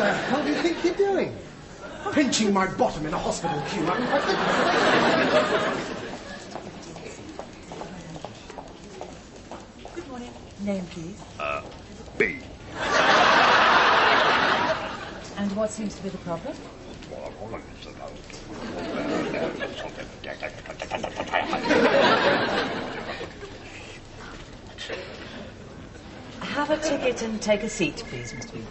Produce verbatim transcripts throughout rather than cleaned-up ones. the hell do you think you're doing? Pinching my bottom in a hospital queue. I mean, I think... Good morning. Name, please? Uh, B. And what seems to be the problem? Well, all of this about... Have a ticket and take a seat, please, Mister Bean.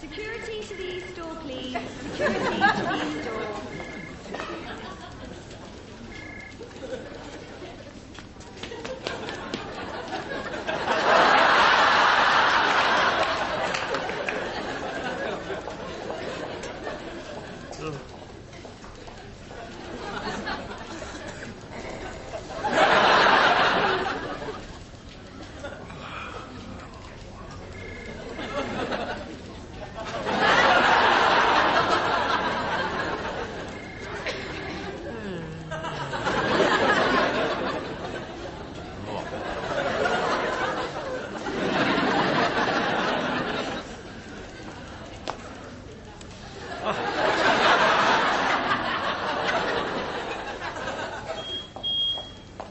Security to the East Door, please. Security to the East Door.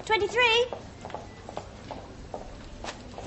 twenty-three. twenty-four?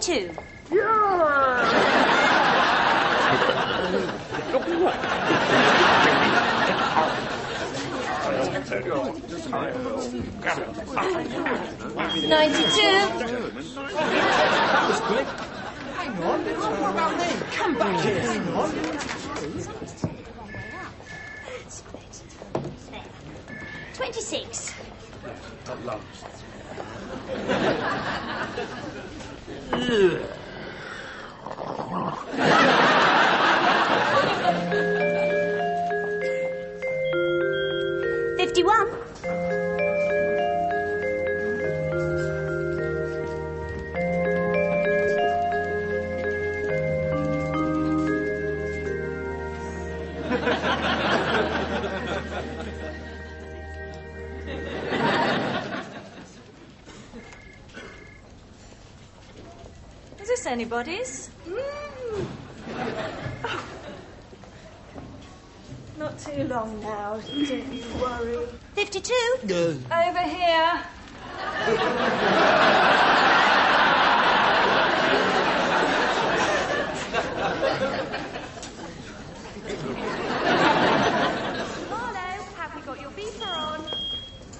Two. Anybody's? Mm. too long now, don't you worry. fifty-two? No. Over here. Marlowe, have you got your beeper on?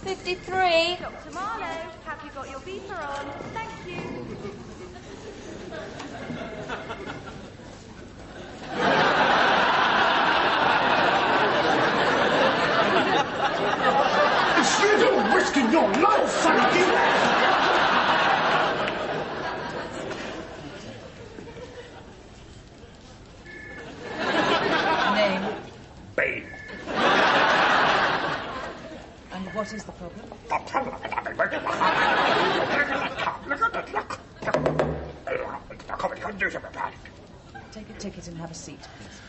fifty-three. Doctor Marlowe, have you got your beeper on? Thank you. Risking your life, Frankie! Name? Bean. And what is the problem? The problem is I've been working for half. Look at it, look. Take a ticket and have a seat, please.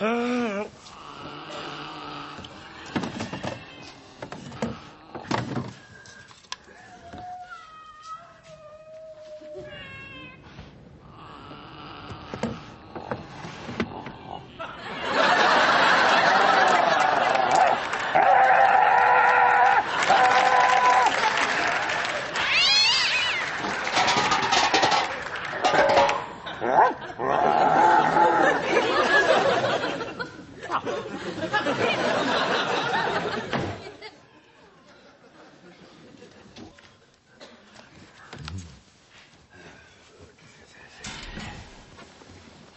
Uh.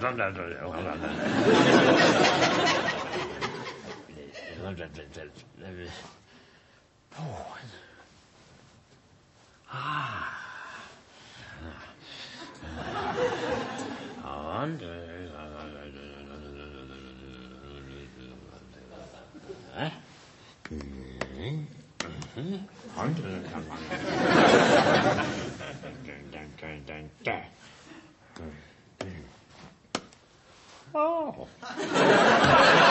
No, no, no, no, no, no. Oh. Ah. And, uh, and, Oh.